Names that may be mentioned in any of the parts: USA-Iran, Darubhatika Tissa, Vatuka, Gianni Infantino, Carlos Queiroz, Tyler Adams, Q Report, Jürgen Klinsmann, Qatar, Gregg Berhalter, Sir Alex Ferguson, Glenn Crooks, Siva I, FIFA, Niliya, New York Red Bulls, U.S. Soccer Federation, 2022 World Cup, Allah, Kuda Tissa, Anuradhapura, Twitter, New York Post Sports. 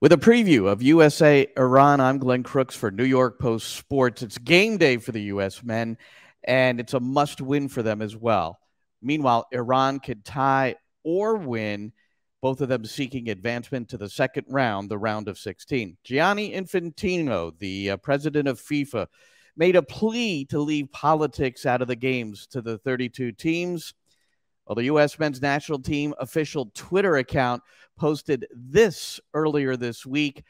With a preview of USA-Iran, I'm Glenn Crooks for New York Post Sports. It's game day for the U.S. men, and it's a must-win for them as well. Meanwhile, Iran could tie or win, both of them seeking advancement to the second round, the round of 16. Gianni Infantino, the president of FIFA, made a plea to leave politics out of the games to the 32 teams. Well, the U.S. men's national team official Twitter account posted this earlier this week,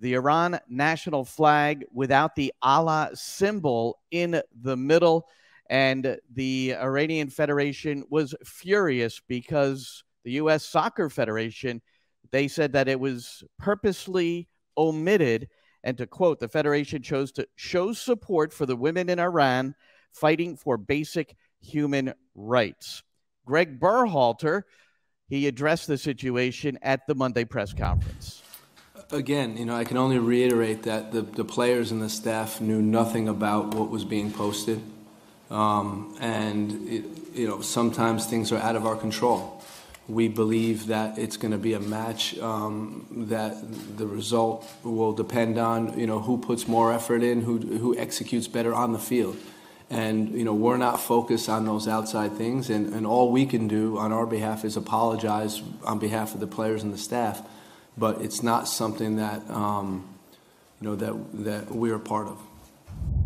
the Iran national flag without the Allah symbol in the middle. And the Iranian Federation was furious because the U.S. Soccer Federation, they said that it was purposely omitted. And to quote, the Federation chose to show support for the women in Iran fighting for basic human rights. Gregg Berhalter, he addressed the situation at the Monday press conference. Again, I can only reiterate that the players and the staff knew nothing about what was being posted. Sometimes things are out of our control. We believe that it's going to be a match that the result will depend on, who puts more effort in, who executes better on the field. And, we're not focused on those outside things. And all we can do on our behalf is apologize on behalf of the players and the staff. But it's not something that, that we are part of.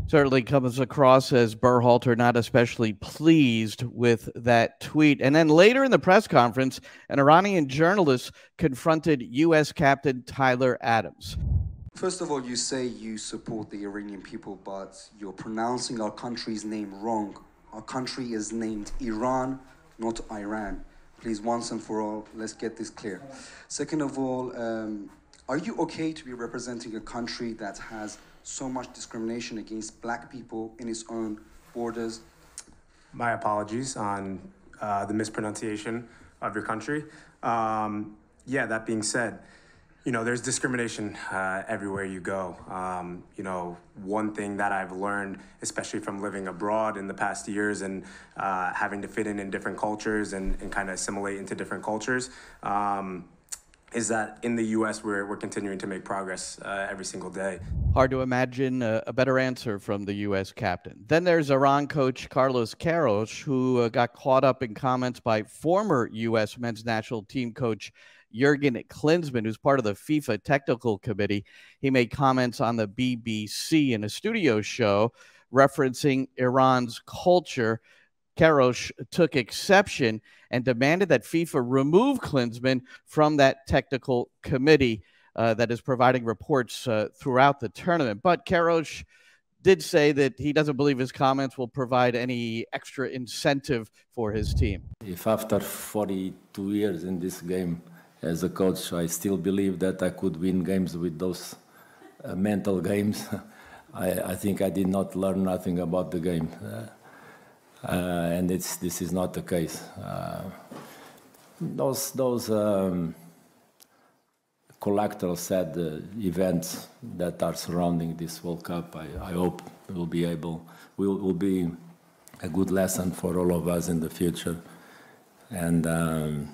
Certainly comes across as Berhalter not especially pleased with that tweet. And then later in the press conference, an Iranian journalist confronted U.S. captain Tyler Adams. First of all, you say you support the Iranian people, but you're pronouncing our country's name wrong. Our country is named Iran, not Iran. Please, once and for all, let's get this clear. Second of all, are you okay to be representing a country that has so much discrimination against black people in its own borders? My apologies on the mispronunciation of your country. Yeah, that being said, there's discrimination everywhere you go. One thing that I've learned, especially from living abroad in the past years and having to fit in different cultures and kind of assimilate into different cultures, is that in the U.S. we're continuing to make progress every single day. Hard to imagine a better answer from the U.S. captain. Then there's Iran coach Carlos Queiroz, who got caught up in comments by former U.S. men's national team coach Jürgen Klinsmann, who's part of the FIFA technical committee. He made comments on the BBC in a studio show referencing Iran's culture. Queiroz took exception and demanded that FIFA remove Klinsmann from that technical committee that is providing reports throughout the tournament. But Queiroz did say that he doesn't believe his comments will provide any extra incentive for his team. If after 42 years in this game, as a coach, I still believe that I could win games with those mental games. I think I did not learn nothing about the game. And this is not the case. Those collateral sad events that are surrounding this World Cup, I hope will be a good lesson for all of us in the future. And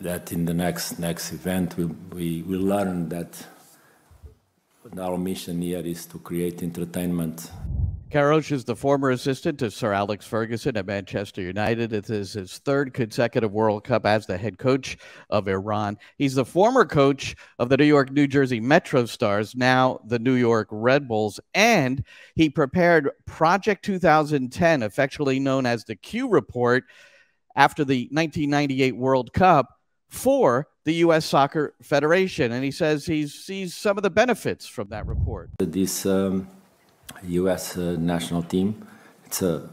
that in the next event, we learn that our mission here is to create entertainment. Queiroz is the former assistant to Sir Alex Ferguson at Manchester United. It is his third consecutive World Cup as the head coach of Iran. He's the former coach of the New York, New Jersey Metro Stars, now the New York Red Bulls, and he prepared Project 2010, affectionately known as the Q Report, after the 1998 World Cup for the U.S. Soccer Federation. And he says he sees some of the benefits from that report. This U.S. National team, it's a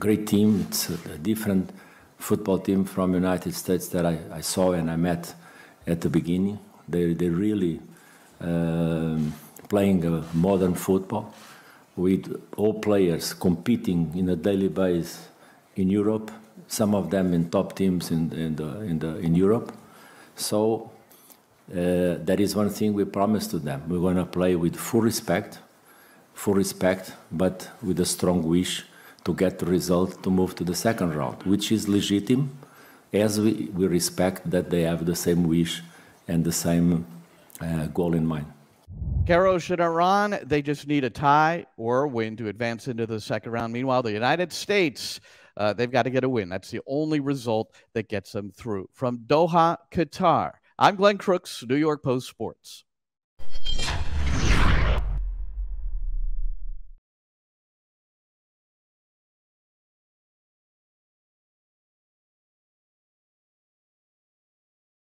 great team. It's a different football team from the United States that I saw and I met at the beginning. They're really playing a modern football with all players competing in a daily basis in Europe. Some of them in top teams in Europe. So that is one thing we promised to them. We're going to play with full respect, but with a strong wish to get the result to move to the second round, which is legitimate, as we respect that they have the same wish and the same goal in mind. Queiroz and Iran, they just need a tie or a win to advance into the second round. Meanwhile, the United States, they've got to get a win. That's the only result that gets them through. From Doha, Qatar, I'm Glenn Crooks, New York Post Sports.